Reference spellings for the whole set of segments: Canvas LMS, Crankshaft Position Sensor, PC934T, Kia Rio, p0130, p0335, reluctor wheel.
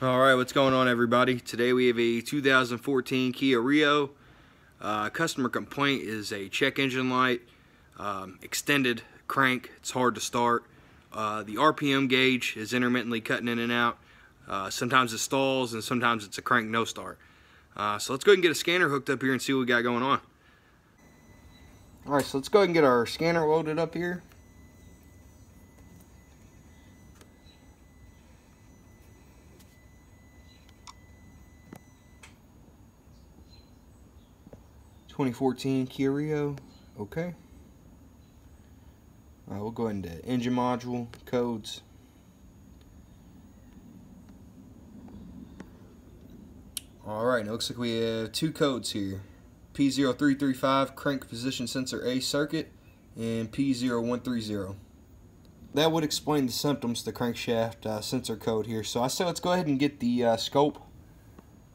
Alright, what's going on everybody? Today we have a 2014 Kia Rio. Customer complaint is a check engine light, extended crank, it's hard to start. The RPM gauge is intermittently cutting in and out. Sometimes it stalls and sometimes it's a crank no start. So let's go ahead and get a scanner hooked up here and see what we got going on. Alright, so let's go ahead and get our scanner loaded up here. '14 Kia Rio, okay. All right, we'll go into engine module, codes. All right, it looks like we have two codes here. P0335 Crank Position Sensor A circuit and P0130. That would explain the symptoms, the crankshaft sensor code here. So I say let's go ahead and get the scope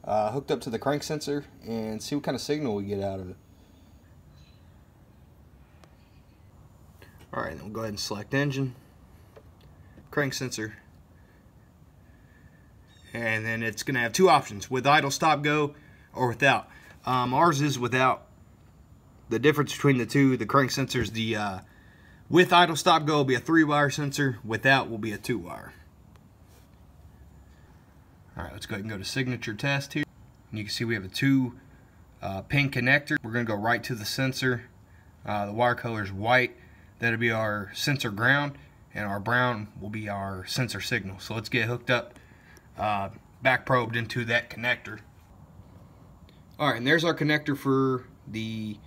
hooked up to the crank sensor and see what kind of signal we get out of it. Alright, then we'll go ahead and select engine, crank sensor, and then it's going to have two options, with idle, stop, go, or without. Ours is without. The difference between the two, the crank sensors, the with idle, stop, go will be a 3-wire sensor, without will be a 2-wire. Alright, let's go ahead and go to signature test here. And you can see we have a 2-pin connector. We're going to go right to the sensor. The wire color is white. That'll be our sensor ground, and our brown will be our sensor signal. So let's get hooked up, back probed into that connector. Alright, and there's our connector for the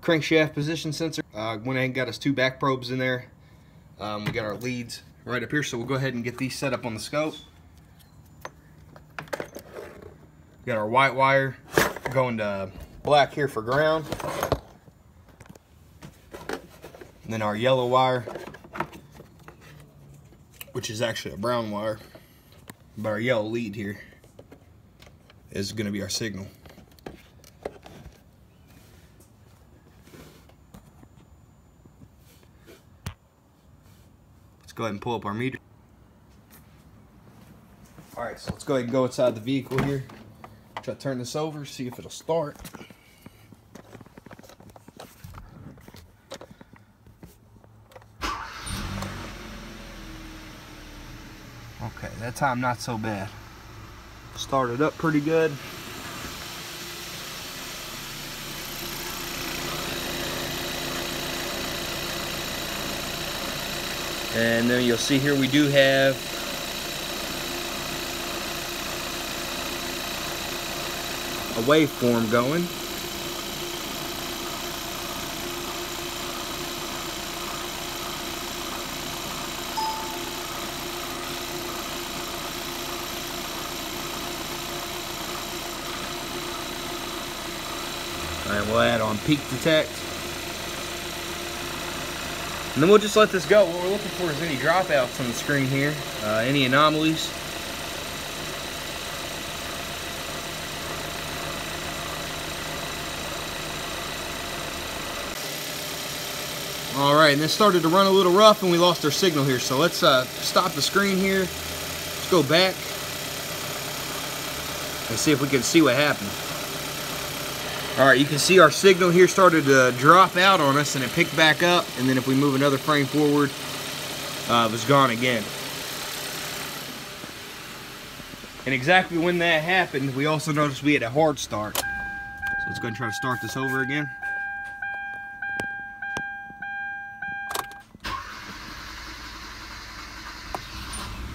crankshaft position sensor. Went ahead and got us 2 back probes in there. We got our leads right up here, so we'll go ahead and get these set up on the scope. Got our white wire going to black here for ground, and then our yellow wire, which is actually a brown wire, but our yellow lead here is going to be our signal. Let's go ahead and pull up our meter. Alright, so let's go ahead and go inside the vehicle here. Try to turn this over, see if it'll start. Okay, that time not so bad. Started up pretty good. And then you'll see here we do have a waveform going. Alright, we'll add on peak detect. And then we'll just let this go. What we're looking for is any dropouts on the screen here, any anomalies. Alright, and this started to run a little rough and we lost our signal here, so let's stop the screen here. Let's go back and see if we can see what happened. Alright, you can see our signal here started to drop out on us and it picked back up, and then if we move another frame forward, it was gone again. And exactly when that happened, we also noticed we had a hard start. So let's go ahead and try to start this over again.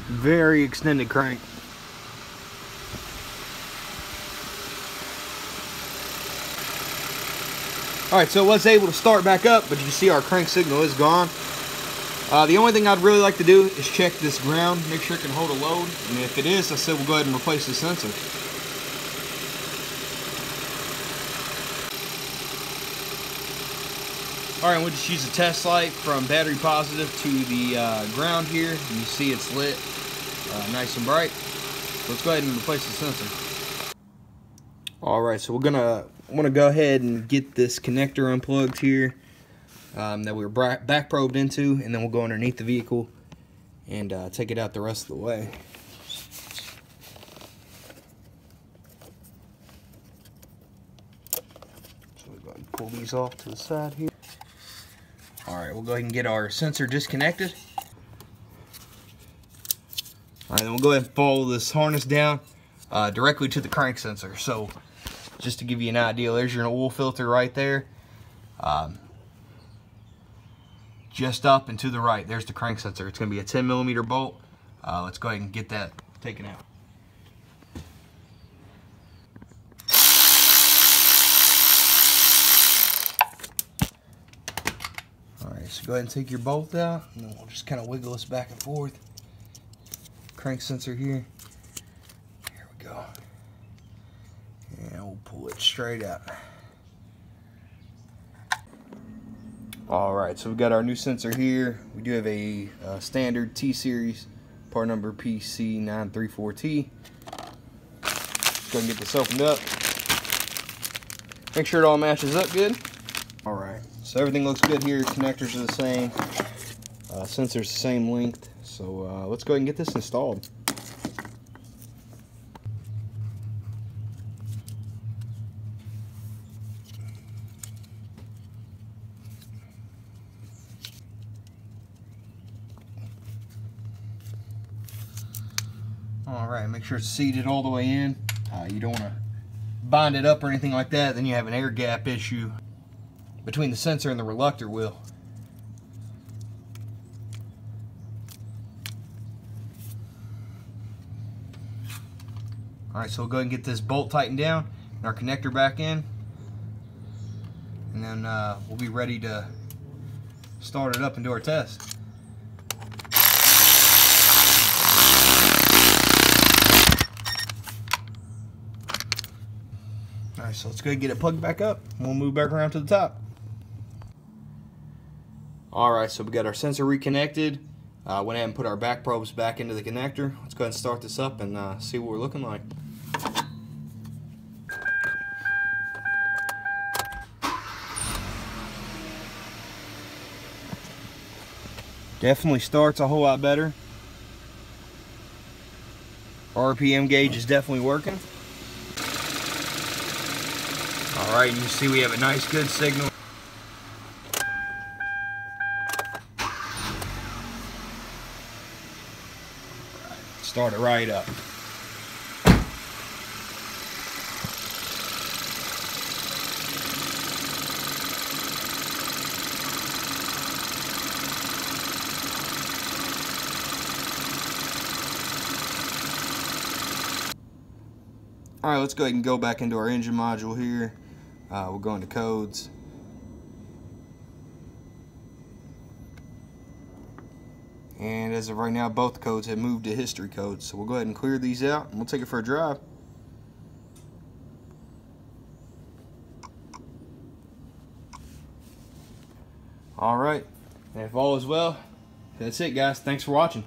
Very extended crank. Alright, so it was able to start back up, but you see our crank signal is gone. The only thing I'd really like to do is check this ground, make sure it can hold a load, and if it is, I said we'll go ahead and replace the sensor. Alright, we'll just use a test light from battery positive to the ground here. You see it's lit, nice and bright. So let's go ahead and replace the sensor. Alright, so we're want to go ahead and get this connector unplugged here that we were back probed into, and then we'll go underneath the vehicle and take it out the rest of the way. ahead and pull these off to the side here. Alright, we'll go ahead and get our sensor disconnected. Alright, then we'll go ahead and follow this harness down directly to the crank sensor. So, just to give you an idea, there's your oil filter right there. Just up and to the right, there's the crank sensor. It's going to be a 10mm bolt. Let's go ahead and get that taken out. Alright, so go ahead and take your bolt out, and then we'll just kind of wiggle this back and forth. Crank sensor here. Here we go. And we'll pull it straight out. Alright, so we've got our new sensor here. We do have a standard T-Series, part number PC934T. Just go and get this opened up. Make sure it all matches up good. Alright, so everything looks good here. Connectors are the same. Sensor's the same length. So let's go ahead and get this installed. Alright, make sure it's seated all the way in. You don't want to bind it up or anything like that, then you have an air gap issue between the sensor and the reluctor wheel. Alright, so we'll go ahead and get this bolt tightened down and our connector back in, and then we'll be ready to start it up and do our test. Alright, so let's go ahead and get it plugged back up, and we'll move back around to the top. Alright, so we got our sensor reconnected. Went ahead and put our back probes back into the connector. Let's go ahead and start this up and see what we're looking like. Definitely starts a whole lot better. RPM gauge is definitely working. Alright, you can see we have a nice good signal. Right, start it right up. Alright, let's go ahead and go back into our engine module here. We'll go into codes. And as of right now, both codes have moved to history codes. So we'll go ahead and clear these out and we'll take it for a drive. Alright, and if all is well, that's it guys. Thanks for watching.